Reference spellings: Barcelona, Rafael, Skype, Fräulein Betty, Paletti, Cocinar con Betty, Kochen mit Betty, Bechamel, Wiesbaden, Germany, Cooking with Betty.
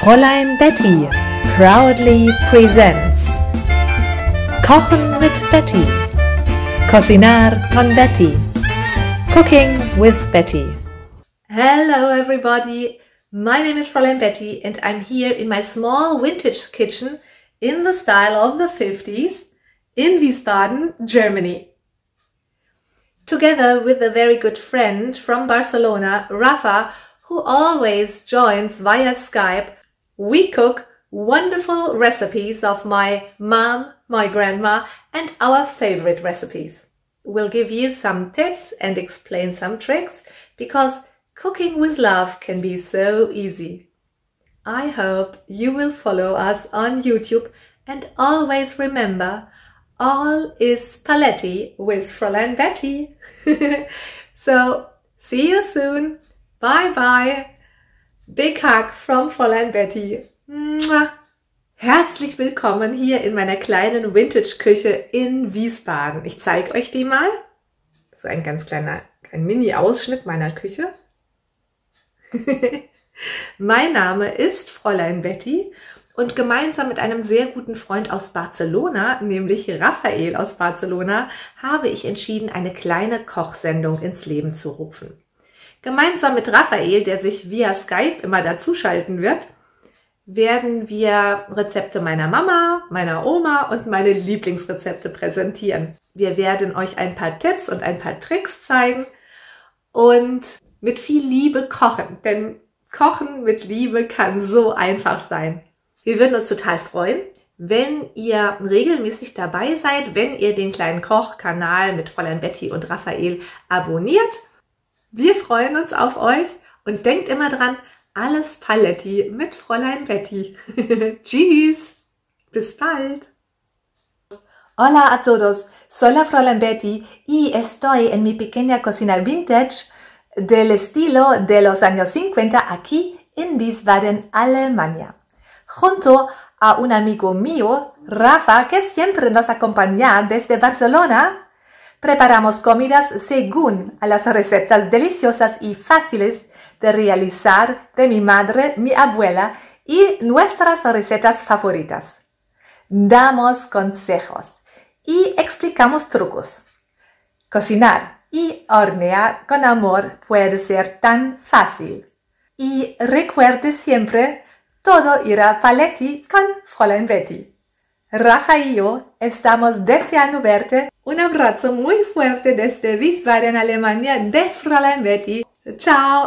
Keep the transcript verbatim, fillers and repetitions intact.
Fräulein Betty proudly presents Kochen mit Betty, Cocinar con Betty, Cooking with Betty. Hello everybody, my name is Fräulein Betty and I'm here in my small vintage kitchen in the style of the fifties in Wiesbaden, Germany. Together with a very good friend from Barcelona, Rafa, who always joins via Skype, we cook wonderful recipes of my mom, my grandma, and our favorite recipes. We'll give you some tips and explain some tricks, because cooking with love can be so easy. I hope you will follow us on YouTube and always remember, all is Paletti with Fräulein Betty. So, see you soon. Bye bye! Big hug from Fräulein Betty. Mwah. Herzlich willkommen hier in meiner kleinen Vintage-Küche in Wiesbaden. Ich zeige euch die mal. So ein ganz kleiner, ein Mini-Ausschnitt meiner Küche. Mein Name ist Fräulein Betty und gemeinsam mit einem sehr guten Freund aus Barcelona, nämlich Rafael aus Barcelona, habe ich entschieden, eine kleine Kochsendung ins Leben zu rufen. Gemeinsam mit Rafael, der sich via Skype immer dazuschalten wird, werden wir Rezepte meiner Mama, meiner Oma und meine Lieblingsrezepte präsentieren. Wir werden euch ein paar Tipps und ein paar Tricks zeigen und mit viel Liebe kochen, denn Kochen mit Liebe kann so einfach sein. Wir würden uns total freuen, wenn ihr regelmäßig dabei seid, wenn ihr den kleinen Kochkanal mit Fräulein Betty und Rafael abonniert. Wir freuen uns auf euch und denkt immer dran, alles Paletti mit Fräulein Betty. Tschüss, bis bald. Hola a todos, soy la Fräulein Betty y estoy en mi pequeña cocina vintage del estilo de los años cincuenta aquí en Wiesbaden, Alemania. Junto a un amigo mío, Rafa, que siempre nos acompaña desde Barcelona, preparamos comidas según a las recetas deliciosas y fáciles de realizar de mi madre, mi abuela y nuestras recetas favoritas. Damos consejos y explicamos trucos. Cocinar y hornear con amor puede ser tan fácil. Y recuerde siempre, todo irá Paletti con Fräulein Betty. Rafa y yo estamos deseando verte. Un abrazo muy fuerte desde Wiesbaden, Alemania, de Fräulein Betty. Ciao.